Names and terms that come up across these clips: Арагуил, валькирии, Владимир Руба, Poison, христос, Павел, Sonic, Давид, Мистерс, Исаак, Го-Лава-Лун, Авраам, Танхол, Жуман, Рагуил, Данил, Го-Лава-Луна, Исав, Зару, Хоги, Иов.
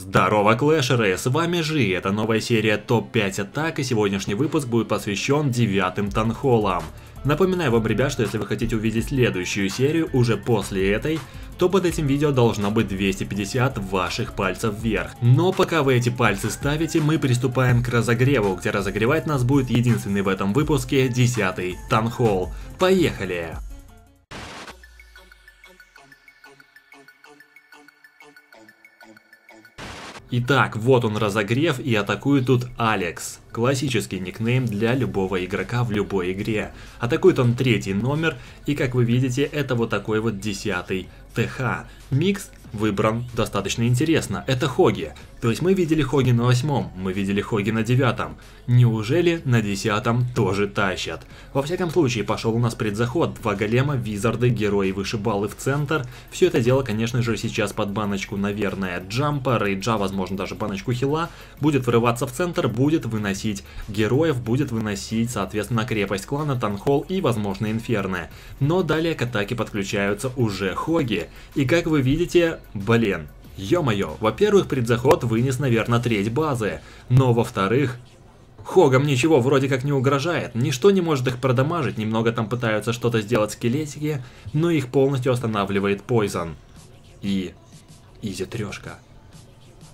Здорово, клэшеры, с вами Жи, это новая серия ТОП-5 атак, и сегодняшний выпуск будет посвящен 9-м Танхолам. Напоминаю вам, ребят, что если вы хотите увидеть следующую серию уже после этой, то под этим видео должно быть 250 ваших пальцев вверх. Но пока вы эти пальцы ставите, мы приступаем к разогреву, где разогревать нас будет единственный в этом выпуске 10-й Танхол. Поехали! Итак, вот он разогрев, и атакует тут Алекс. Классический никнейм для любого игрока в любой игре. Атакует он 3-й номер, и как вы видите, это вот такой вот 10-й ТХ. Микс выбран достаточно интересно. Это Хоги. То есть мы видели Хоги на 8-м, мы видели Хоги на 9-м. Неужели на 10-м тоже тащат? Во всяком случае, пошел у нас предзаход. Два голема, визарды, герои вышибалы в центр. Все это дело, конечно же, сейчас под баночку, наверное, джампа, рейджа, возможно, даже баночку хила. Будет врываться в центр, будет выносить героев, будет выносить, соответственно, крепость клана, Танхол и, возможно, инферны. Но далее к атаке подключаются уже Хоги. И как вы видите, блин. Ё-моё, во-первых, предзаход вынес, наверное, треть базы, но во-вторых, Хогам ничего вроде как не угрожает, ничто не может их продамажить, немного там пытаются что-то сделать скелетики, но их полностью останавливает Poison. И... изи трешка.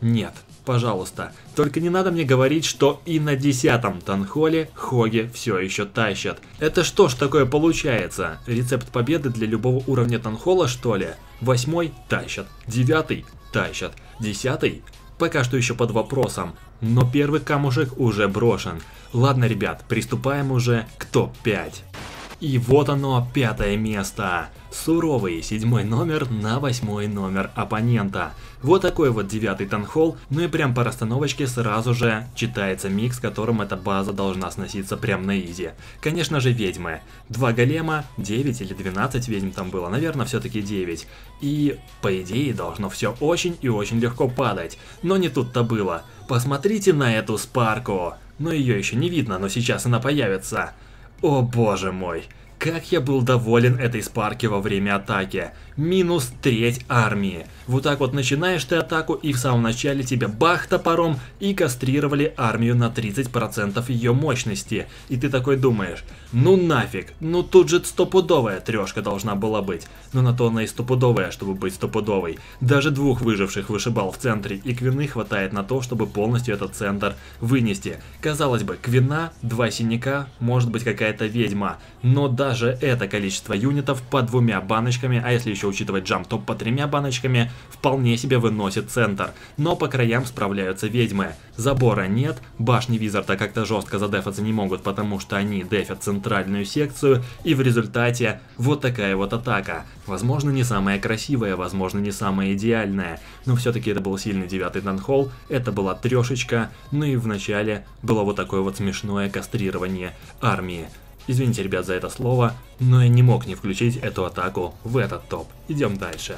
Нет, пожалуйста, только не надо мне говорить, что и на 10-м Танхоле Хоги все еще тащат. Это что ж такое получается? Рецепт победы для любого уровня Танхола, что ли? 8-й тащат, 9-й тащат, 10-й пока что еще под вопросом, но первый камушек уже брошен. Ладно, ребят, приступаем уже к ТОП-5. И вот оно, 5-е место. Суровый 7-й номер на 8-й номер оппонента. Вот такой вот 9-й Танхол, ну и прям по расстановочке сразу же читается микс, которым эта база должна сноситься прям на изи. Конечно же, ведьмы. Два голема, 9 или 12 ведьм там было, наверное, все-таки 9. И, по идее, должно все очень и очень легко падать. Но не тут-то было. Посмотрите на эту спарку. Но ее еще не видно, но сейчас она появится. О боже мой. Как я был доволен этой спарки во время атаки. Минус треть армии. Вот так вот начинаешь ты атаку, и в самом начале тебя бах топором, и кастрировали армию на 30% ее мощности. И ты такой думаешь, ну нафиг, ну тут же стопудовая трешка должна была быть. Но на то она и стопудовая, чтобы быть стопудовой. Даже двух выживших вышибал в центре, и Квины хватает на то, чтобы полностью этот центр вынести. Казалось бы, Квина, два синяка, может быть какая-то ведьма, но даже это количество юнитов по 2 баночками, а если еще учитывать джамп, то по 3 баночками, вполне себе выносит центр. Но по краям справляются ведьмы. Забора нет, башни Визарда как-то жестко задефаться не могут, потому что они дефят центральную секцию, и в результате вот такая вот атака. Возможно, не самая красивая, возможно, не самая идеальная, но все-таки это был сильный 9-й Танхол, это была трешечка, ну и в начале было вот такое вот смешное кастрирование армии. Извините, ребят, за это слово, но я не мог не включить эту атаку в этот топ. Идем дальше.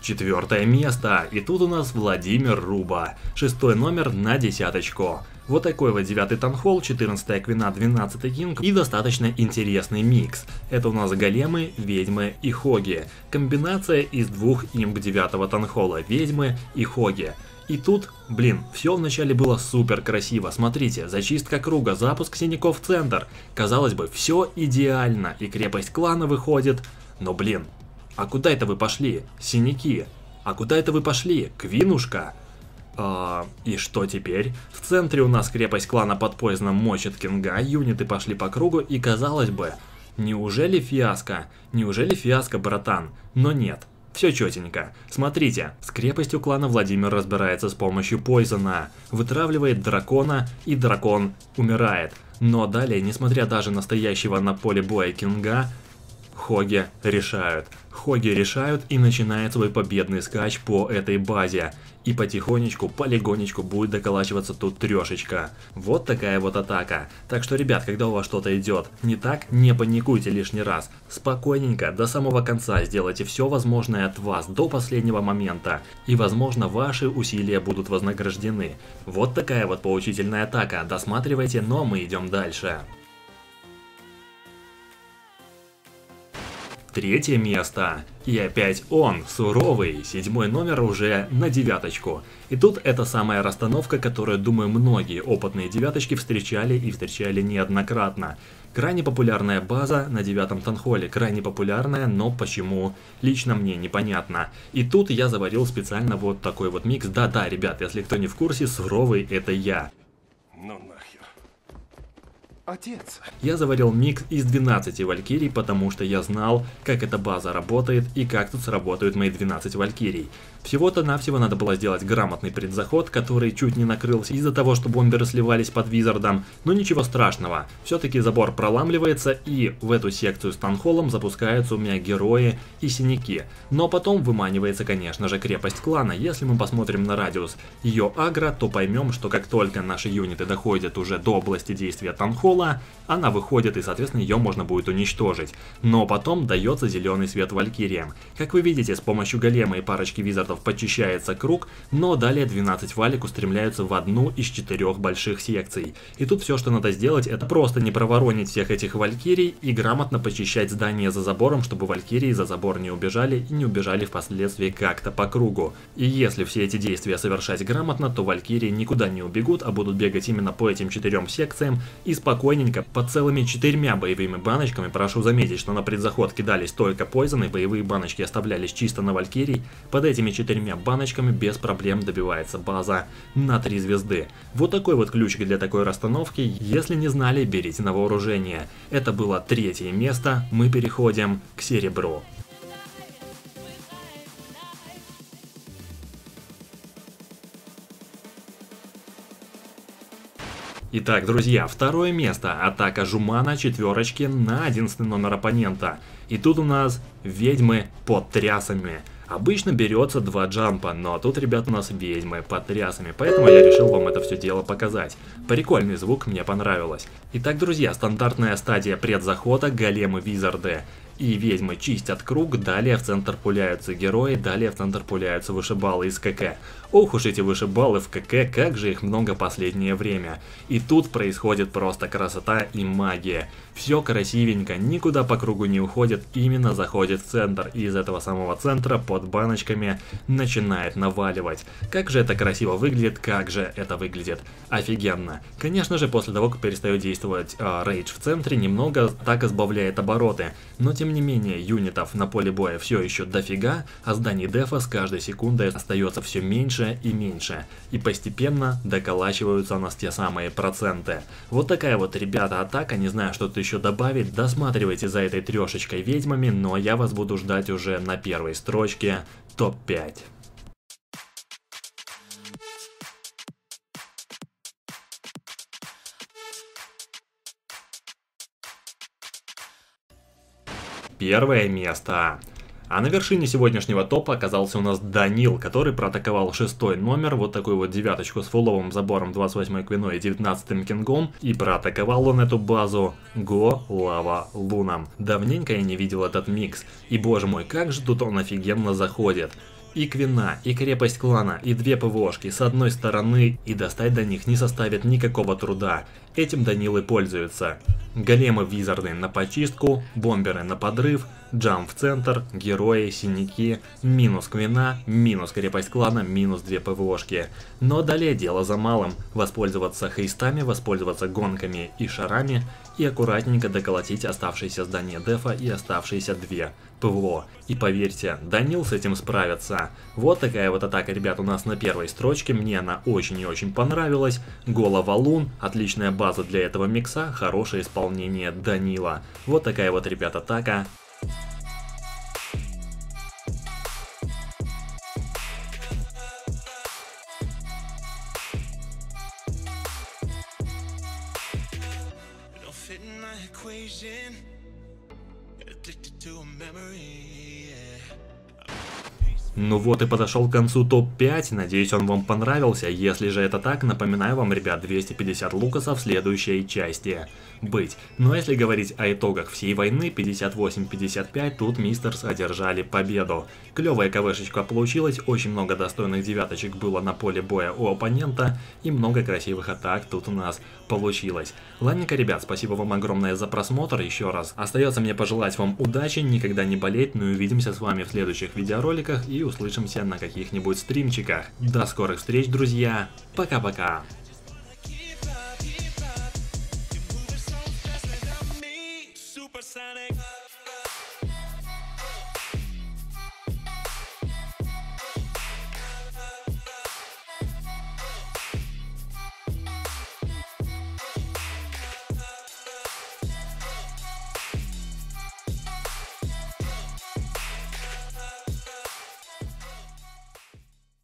4-е место. И тут у нас Владимир Руба. 6-й номер на 10-очку. Вот такой вот 9-й Танхол, 14-я Квина, 12-й Кинг и достаточно интересный микс. Это у нас големы, ведьмы и Хоги. Комбинация из двух имб 9-го Танхола, ведьмы и Хоги. И тут, блин, все вначале было супер красиво. Смотрите, зачистка круга, запуск синяков в центр. Казалось бы, все идеально, и крепость клана выходит. Но, блин, а куда это вы пошли? Синяки. А куда это вы пошли? Квинушка. И что теперь? В центре у нас крепость клана под Поизоном мочит Кинга, юниты пошли по кругу, и казалось бы, неужели фиаско? Неужели фиаско, братан? Но нет. Все четенько. Смотрите, с крепостью клана Владимир разбирается с помощью Поизона, вытравливает дракона, и дракон умирает. Но далее, несмотря даже на стоящего на поле боя Кинга, Хоги решают. Хоги решают и начинает свой победный скач по этой базе. И потихонечку, полигонечку будет доколачиваться тут трешечка. Вот такая вот атака. Так что, ребят, когда у вас что-то идет не так, не паникуйте лишний раз. Спокойненько, до самого конца сделайте все возможное от вас до последнего момента. И, возможно, ваши усилия будут вознаграждены. Вот такая вот поучительная атака. Досматривайте, но мы идем дальше. Третье место. И опять он, суровый, седьмой номер уже на девяточку. И тут это самая расстановка, которую, думаю, многие опытные девяточки встречали и встречали неоднократно. Крайне популярная база на девятом танхоле, крайне популярная, но почему, лично мне непонятно. И тут я заварил специально вот такой вот микс. Да-да, ребят, если кто не в курсе, суровый это я. Ну нахер. Отец. Я заварил микс из 12 валькирий, потому что я знал, как эта база работает и как тут сработают мои 12 валькирий. Всего-то навсего надо было сделать грамотный предзаход, который чуть не накрылся из-за того, что бомберы сливались под визардом, но ничего страшного. Все-таки забор проламливается, и в эту секцию с танхолом запускаются у меня герои и синяки. Но потом выманивается, конечно же, крепость клана. Если мы посмотрим на радиус ее агро, то поймем, что как только наши юниты доходят уже до области действия танхола, она выходит и, соответственно, ее можно будет уничтожить. Но потом дается зеленый свет валькириям. Как вы видите, с помощью голема и парочки визардов подчищается круг, но далее 12 валик устремляются в одну из 4 больших секций. И тут все, что надо сделать, это просто не проворонить всех этих валькирий и грамотно почищать здание за забором, чтобы валькирии за забор не убежали и не убежали впоследствии как-то по кругу. И если все эти действия совершать грамотно, то валькирии никуда не убегут, а будут бегать именно по этим 4 секциям и спокойно под целыми 4 боевыми баночками. Прошу заметить, что на предзаход кидались только Poison, и боевые баночки оставлялись чисто на валькирий. Под этими 4 баночками без проблем добивается база на 3 звезды. Вот такой вот ключик для такой расстановки. Если не знали, берите на вооружение. Это было 3-е место, мы переходим к серебру. Итак, друзья, 2-е место. Атака Жумана четверочки на 11-й номер оппонента. И тут у нас ведьмы под трясами. Обычно берется 2 джампа, но тут, ребят, у нас ведьмы под трясами, поэтому я решил вам это все дело показать. Прикольный звук, мне понравилось. Итак, друзья, стандартная стадия предзахода, големы-визарды и ведьмы чистят круг, далее в центр пуляются герои, далее в центр пуляются вышибалы из КК. Ох уж эти вышибалы в КК, как же их много последнее время. И тут происходит просто красота и магия. Все красивенько, никуда по кругу не уходит, именно заходит в центр, и из этого самого центра под баночками начинает наваливать. Как же это красиво выглядит, как же это выглядит офигенно. Конечно же, после того, как перестает действовать рейдж в центре, немного так избавляет обороты, но тем не менее, юнитов на поле боя все еще дофига, а зданий дефа с каждой секундой остается все меньше и меньше. И постепенно доколачиваются у нас те самые проценты. Вот такая вот, ребята, атака. Не знаю, что тут еще добавить. Досматривайте за этой трешечкой ведьмами, но я вас буду ждать уже на первой строчке топ-5. Первое место. А на вершине сегодняшнего топа оказался у нас Данил, который проатаковал 6-й номер, вот такую вот девяточку с фуловым забором, 28-й квиной и 19-м кингом, и проатаковал он эту базу Го-Лава-Луном. Давненько я не видел этот микс, и боже мой, как же тут он офигенно заходит. И квина, и крепость клана, и 2 ПВОшки с одной стороны, и достать до них не составит никакого труда. Этим Данилы пользуются. Големы-визарды на почистку, бомберы на подрыв, джамп в центр, герои, синяки, минус квина, минус крепость клана, минус 2 ПВОшки. Но далее дело за малым. Воспользоваться хейстами, воспользоваться гонками и шарами, и аккуратненько доколотить оставшиеся здания дефа и оставшиеся 2 ПВО. И поверьте, Данил с этим справится. Вот такая вот атака, ребят, у нас на первой строчке. Мне она очень и очень понравилась. Голова-лун, отличная база для этого микса, хорошее исполнение Данила. Вот такая вот, ребят, атака. Ну вот и подошел к концу топ-5, надеюсь, он вам понравился. Если же это так, напоминаю вам, ребят, 250 лукасов в следующей части. быть. Но если говорить о итогах всей войны 58-55, тут Мистерс одержали победу. Клевая ковышечка получилась, очень много достойных девяточек было на поле боя у оппонента и много красивых атак тут у нас получилось. Ладненько, ребят, спасибо вам огромное за просмотр еще раз. Остается мне пожелать вам удачи, никогда не болеть, ну и увидимся с вами в следующих видеороликах и услышимся на каких-нибудь стримчиках. До скорых встреч, друзья, пока-пока! Sonic